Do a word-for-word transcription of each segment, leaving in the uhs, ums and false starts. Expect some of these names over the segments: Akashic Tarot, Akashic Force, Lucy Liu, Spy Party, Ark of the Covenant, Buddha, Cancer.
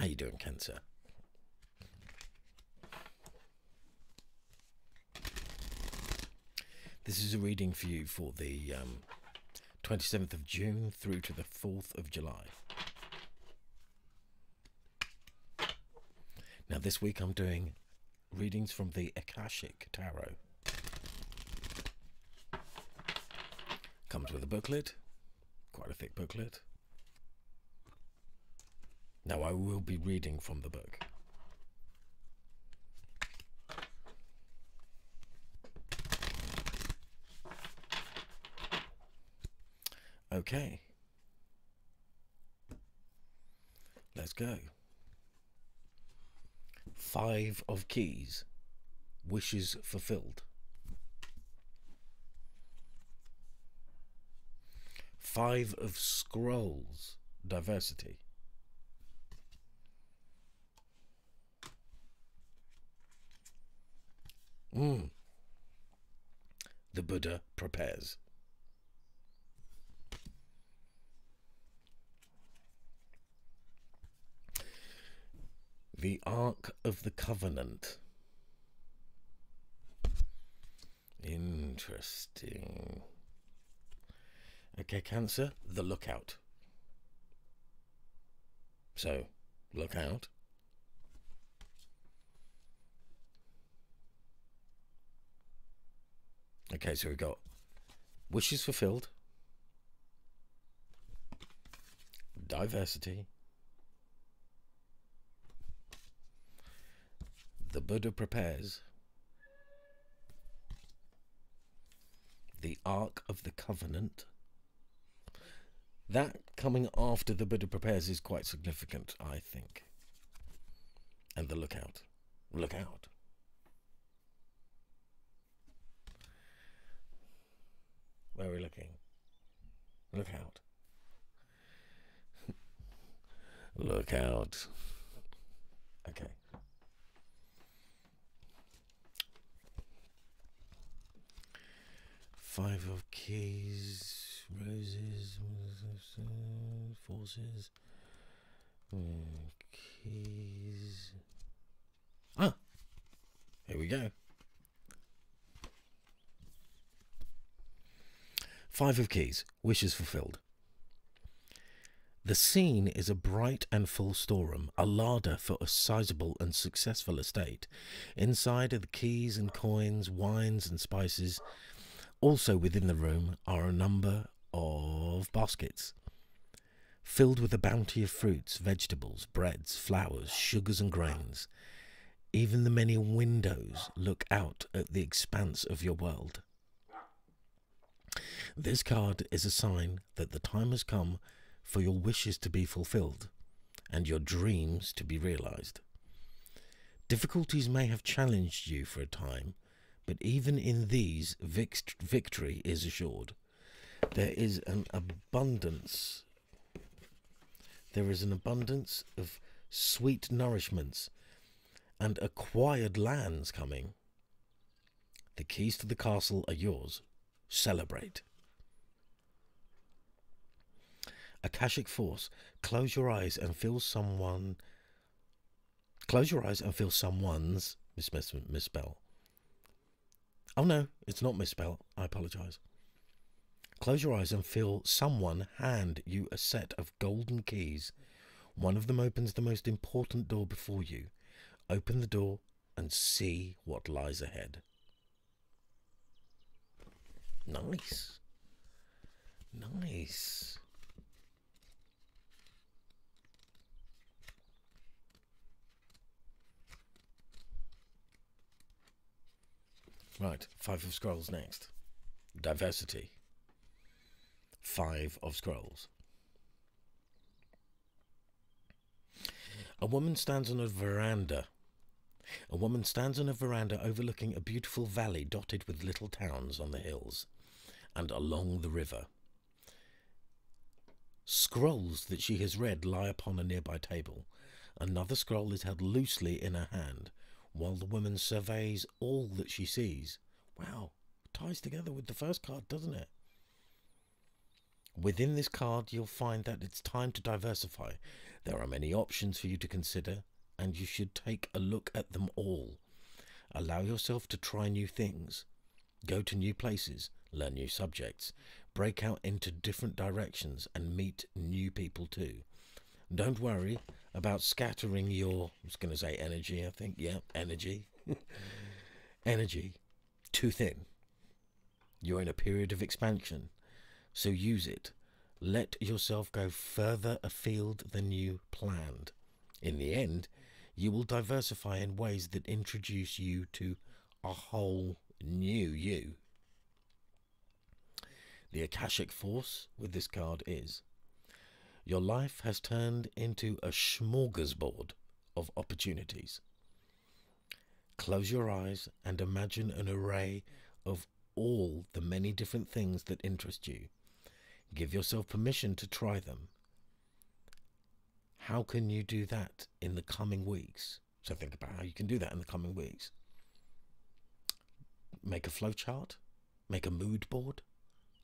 How you doing, Cancer? This is a reading for you for the um, twenty-seventh of June through to the fourth of July. Now this week I'm doing readings from the Akashic Tarot. Comes with a booklet, quite a thick booklet. Now I will be reading from the book. Okay, let's go. Five of Keys, wishes fulfilled. Five of Scrolls, diversity. Mm. The Buddha prepares. The Ark of the Covenant. Interesting. Okay, Cancer, the lookout. So, look out. Okay, so we've got wishes fulfilled, diversity, the Buddha prepares, the Ark of the Covenant. That coming after the Buddha prepares is quite significant, I think. And the lookout. Look out. Where are we looking? Look out. Look out. Okay. Five of Keys, roses, forces, keys. Ah, here we go. Five of Keys, wishes fulfilled. The scene is a bright and full storeroom, a larder for a sizable and successful estate. Inside are the keys and coins, wines and spices. Also within the room are a number of baskets filled with a bounty of fruits, vegetables, breads, flowers, sugars and grains. Even the many windows look out at the expanse of your world. This card is a sign that the time has come for your wishes to be fulfilled and your dreams to be realized. Difficulties may have challenged you for a time, but even in these, victory is assured. There is an abundance. There is an abundance of sweet nourishments and acquired lands coming. The keys to the castle are yours. Celebrate. Akashic Force. Close your eyes and feel someone. Close your eyes and feel someone's misspell. Oh no, it's not misspelled. I apologise. Close your eyes and feel someone hand you a set of golden keys. One of them opens the most important door before you. Open the door and see what lies ahead. Nice. Nice. Right, Five of Scrolls next. Diversity. Five of Scrolls. A woman stands on a veranda. A woman stands on a veranda overlooking a beautiful valley dotted with little towns on the hills and along the river. Scrolls that she has read lie upon a nearby table. Another scroll is held loosely in her hand, while the woman surveys all that she sees. Wow, ties together with the first card, doesn't it? Within this card, you'll find that it's time to diversify. There are many options for you to consider, and you should take a look at them all. Allow yourself to try new things. Go to new places, learn new subjects, break out into different directions and meet new people too. Don't worry about scattering your, I was going to say energy, I think, yeah, energy. Energy, too thin. You're in a period of expansion, so use it. Let yourself go further afield than you planned. In the end, you will diversify in ways that introduce you to a whole new you. The Akashic Force with this card is, your life has turned into a smorgasbord of opportunities. Close your eyes and imagine an array of all the many different things that interest you. Give yourself permission to try them. How can you do that in the coming weeks? So think about how you can do that in the coming weeks. Make a flowchart, make a mood board,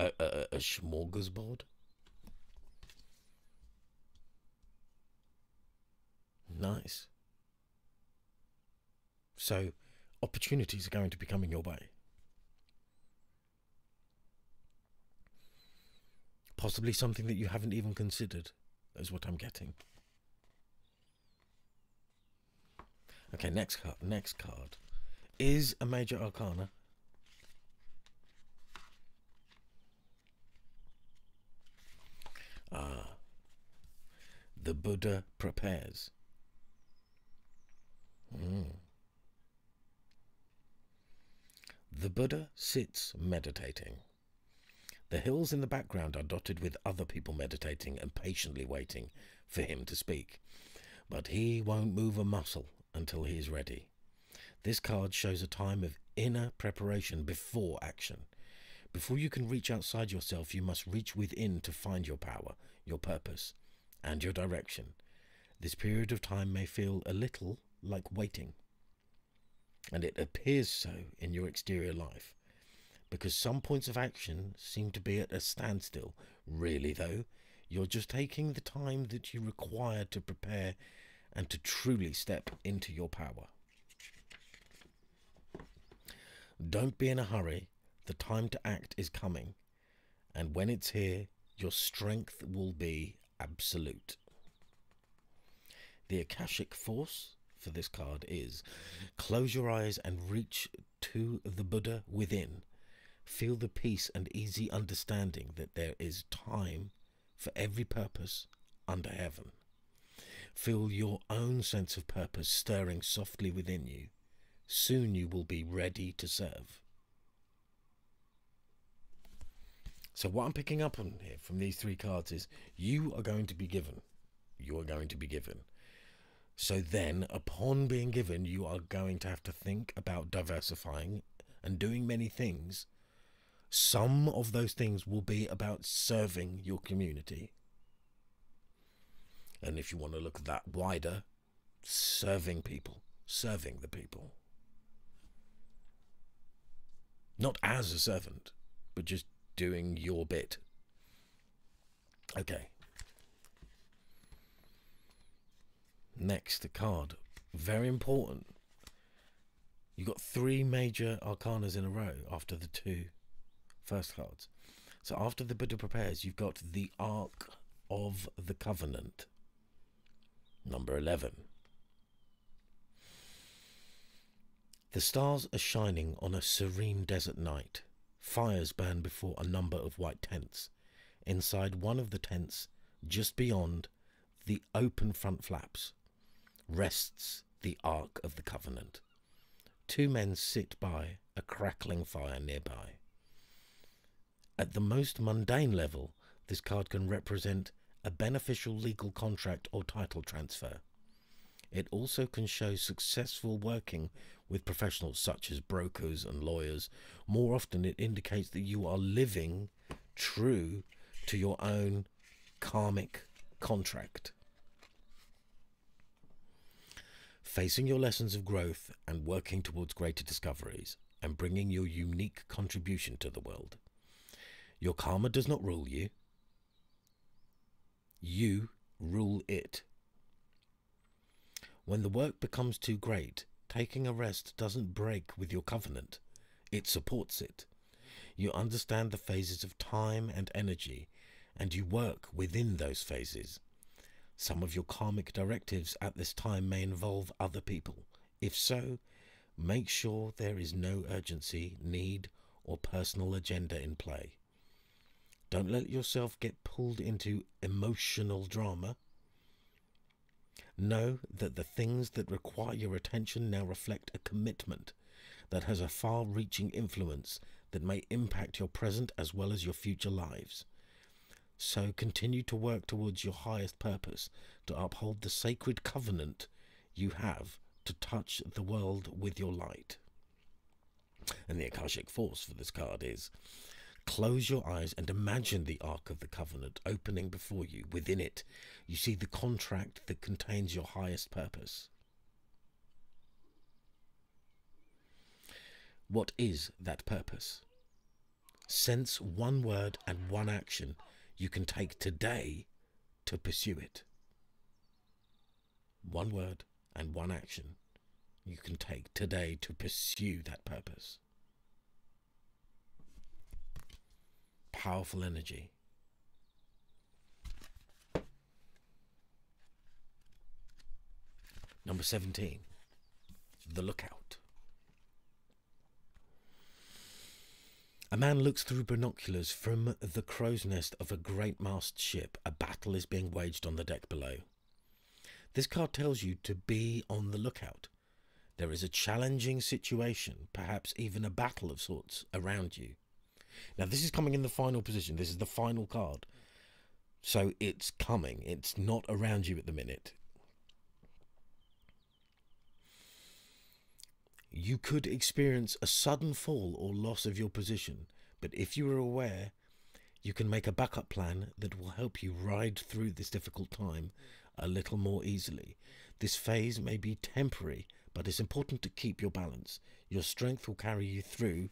a, a, a smorgasbord. Nice. So opportunities are going to be coming your way. Possibly something that you haven't even considered is what I'm getting. Okay, next card. Next card is a major arcana. Ah, the Buddha prepares. Mm. The Buddha sits meditating. The hills in the background are dotted with other people meditating and patiently waiting for him to speak. But he won't move a muscle until he is ready. This card shows a time of inner preparation before action. Before you can reach outside yourself, you must reach within to find your power, your purpose, and your direction. This period of time may feel a little like waiting, and it appears so in your exterior life, because some points of action seem to be at a standstill. Really though, you're just taking the time that you require to prepare and to truly step into your power. Don't be in a hurry. The time to act is coming, and when it's here, your strength will be absolute. The Akashic Force for this card is, close your eyes and reach to the Buddha within. Feel the peace and easy understanding that there is time for every purpose under heaven. Feel your own sense of purpose stirring softly within you. Soon you will be ready to serve. So what I'm picking up on here from these three cards is, you are going to be given. You are going to be given. So then, upon being given, you are going to have to think about diversifying and doing many things. Some of those things will be about serving your community. And if you want to look at that wider, serving people, serving the people. Not as a servant, but just doing your bit. Okay. Next, the card. Very important. You got three major arcanas in a row after the two first cards. So after the Buddha prepares, you've got the Ark of the Covenant, number eleven. The stars are shining on a serene desert night. Fires burn before a number of white tents. Inside one of the tents, just beyond the open front flaps, rests the Ark of the Covenant. Two men sit by a crackling fire nearby. At the most mundane level, this card can represent a beneficial legal contract or title transfer. It also can show successful working with professionals such as brokers and lawyers. More often, it indicates that you are living true to your own karmic contract. Facing your lessons of growth and working towards greater discoveries and bringing your unique contribution to the world. Your karma does not rule you. You rule it. When the work becomes too great, taking a rest doesn't break with your covenant. It supports it. You understand the phases of time and energy, and you work within those phases. Some of your karmic directives at this time may involve other people. If so, make sure there is no urgency, need, or personal agenda in play. Don't let yourself get pulled into emotional drama. Know that the things that require your attention now reflect a commitment that has a far-reaching influence that may impact your present as well as your future lives. So continue to work towards your highest purpose, to uphold the sacred covenant you have to touch the world with your light. And the Akashic Force for this card is, close your eyes and imagine the Ark of the Covenant opening before you. Within it, you see the contract that contains your highest purpose. What is that purpose? Sense one word and one action you can take today to pursue it. One word and one action you can take today to pursue that purpose. Powerful energy. Number seventeen, the lookout. A man looks through binoculars from the crow's nest of a great mast ship. A battle is being waged on the deck below. This card tells you to be on the lookout. There is a challenging situation, perhaps even a battle of sorts, around you. Now this is coming in the final position. This is the final card. So it's coming. It's not around you at the minute. You could experience a sudden fall or loss of your position, but if you are aware, you can make a backup plan that will help you ride through this difficult time a little more easily. This phase may be temporary, but it's important to keep your balance. Your strength will carry you through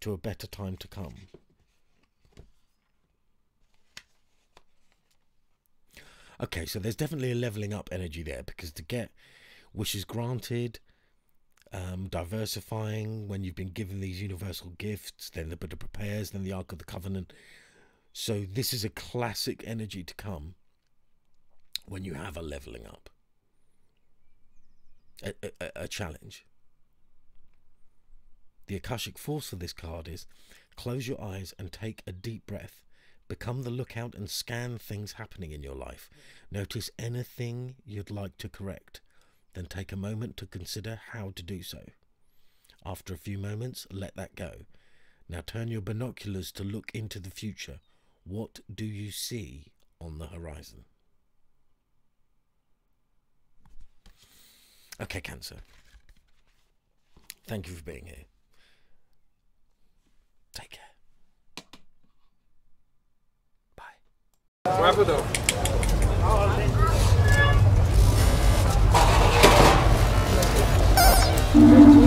to a better time to come. Okay, so there's definitely a leveling up energy there, because to get wishes granted, Um, diversifying, when you've been given these universal gifts, then the Buddha prepares, then the Ark of the Covenant. So this is a classic energy to come when you have a leveling up, a, a, a challenge. The Akashic Force for this card is, close your eyes and take a deep breath. Become the lookout and scan things happening in your life. Notice anything you'd like to correct. Then take a moment to consider how to do so. After a few moments, let that go. Now turn your binoculars to look into the future. What do you see on the horizon? Okay, Cancer. Thank you for being here. Take care. Bye. Bravo, though. Oh, Thank you.